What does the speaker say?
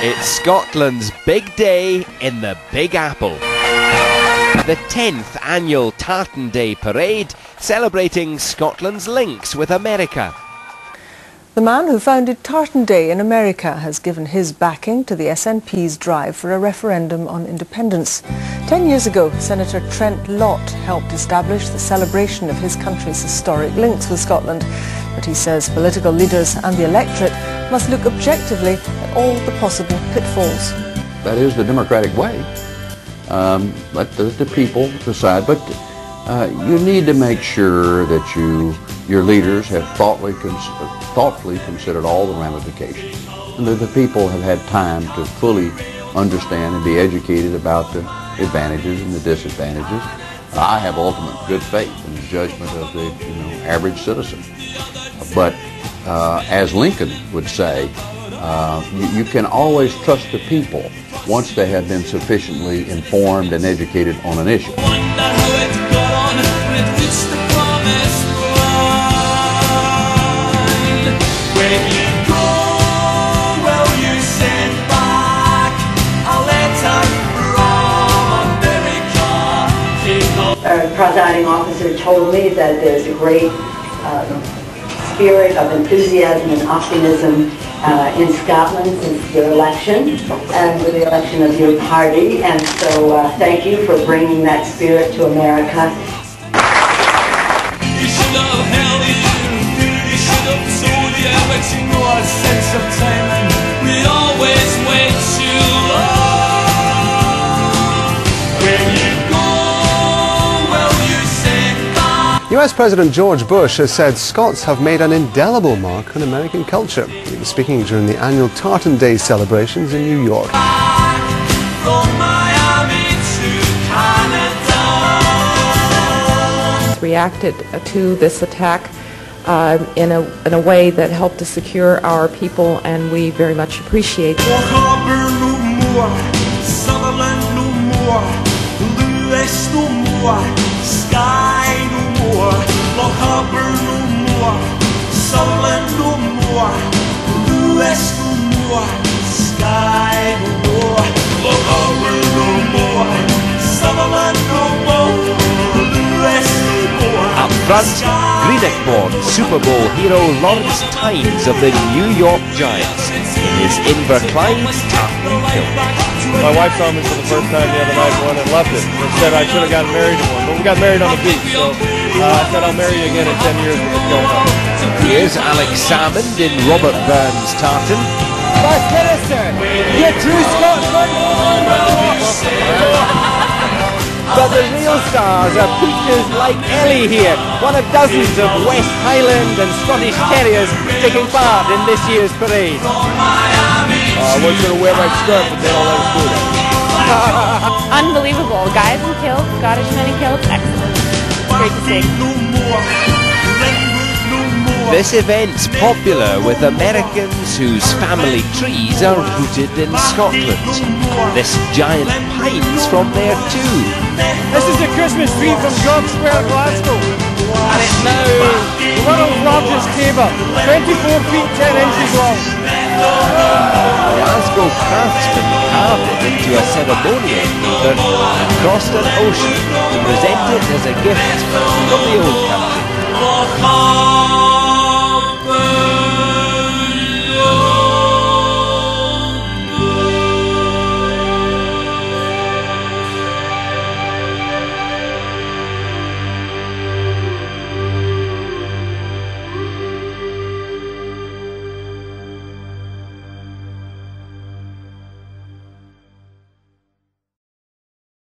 It's Scotland's big day in the Big Apple. The 10th annual Tartan Day parade, celebrating Scotland's links with America. The man who founded Tartan Day in America has given his backing to the SNP's drive for a referendum on independence. 10 years ago, Senator Trent Lott helped establish the celebration of his country's historic links with Scotland. But he says political leaders and the electorate must look objectively at all the possible pitfalls. That is the democratic way. Let the people decide. But you need to make sure that your leaders have thoughtfully considered all the ramifications, and that the people have had time to fully understand and be educated about the advantages and the disadvantages. I have ultimate good faith in the judgment of the average citizen. But as Lincoln would say, you can always trust the people once they have been sufficiently informed and educated on an issue. Our presiding officer told me that there's a great spirit of enthusiasm and optimism in Scotland since your election and with the election of your party, and so thank you for bringing that spirit to America. You should have held it, you should have told you, but you know our sense of time will always wait too long. When you go, well, you say bye. US President George Bush has said Scots have made an indelible mark on American culture. He was speaking during the annual Tartan Day celebrations in New York. Reacted to this attack in a way that helped to secure our people, and we very much appreciate Front, Greenock born Super Bowl hero Lawrence Tynes of the New York Giants in his Inverclyde tartan kilt. My wife saw me for the first time the other night and loved it. And said I should have gotten married to one, but we got married on the beach, so I said I'll marry you again in 10 years when it's going on. Here's Alex Salmond in Robert Burns' tartan. First Minister, you're true Scotsman. But the real stars are features like Ellie here, one of dozens of West Highland and Scottish Terriers taking part in this year's parade. I was going to wear my skirt, but they don't let us do that. Unbelievable. Guys in kilts, Scottish men in kilts, excellent. Great to see. This event's popular with Americans whose family trees are rooted in Scotland. This giant pine's from there too. This is a Christmas tree from York Square, Glasgow, and it's now the world's largest table, 24 feet 10 inches long. Glasgow craftsmen carved it into a ceremonial paper and crossed an ocean to present it as a gift from the old country.